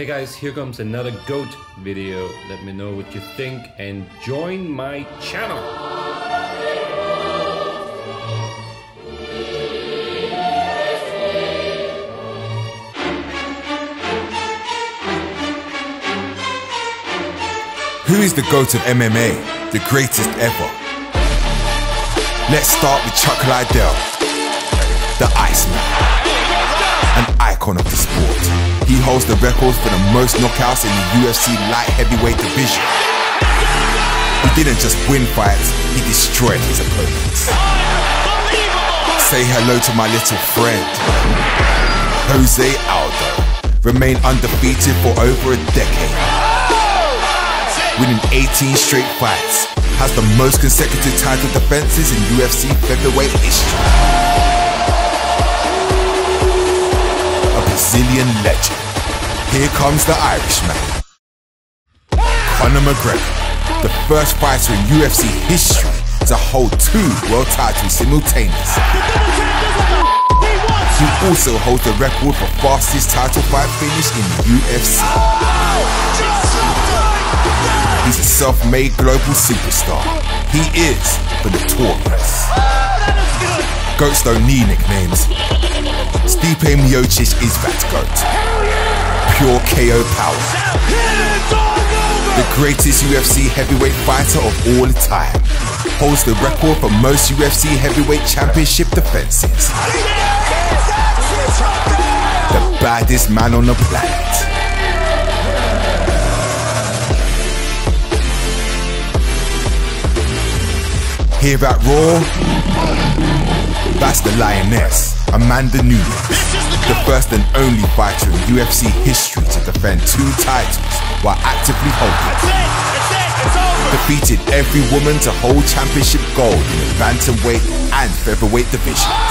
Hey guys, here comes another GOAT video. Let me know what you think and join my channel. Who is the GOAT of MMA? The greatest ever. Let's start with Chuck Liddell, the Iceman. An icon of the sport. He holds the records for the most knockouts in the UFC light heavyweight division. He didn't just win fights, he destroyed his opponents. Say hello to my little friend, Jose Aldo. Remained undefeated for over a decade. Winning 18 straight fights. Has the most consecutive title defenses in UFC featherweight history. Brazilian legend. Here comes the Irishman, Conor McGregor, the first fighter in UFC history to hold two world titles simultaneously. He also holds the record for fastest title fight finish in the UFC. He's a self-made global superstar. He is the Notorious. Goats don't need nicknames. Stipe Miocic is that GOAT. Pure KO power. The greatest UFC heavyweight fighter of all time. Holds the record for most UFC heavyweight championship defenses. The baddest man on the planet. Hear that roar? That's the lioness, Amanda Nunes, the first and only fighter in UFC history to defend two titles while actively holding it. Defeated every woman to hold championship gold in the bantamweight and featherweight divisions.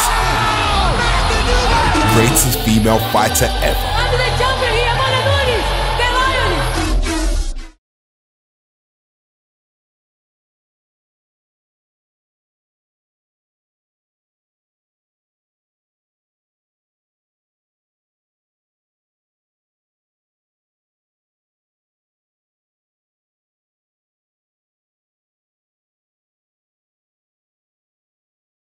The greatest female fighter ever.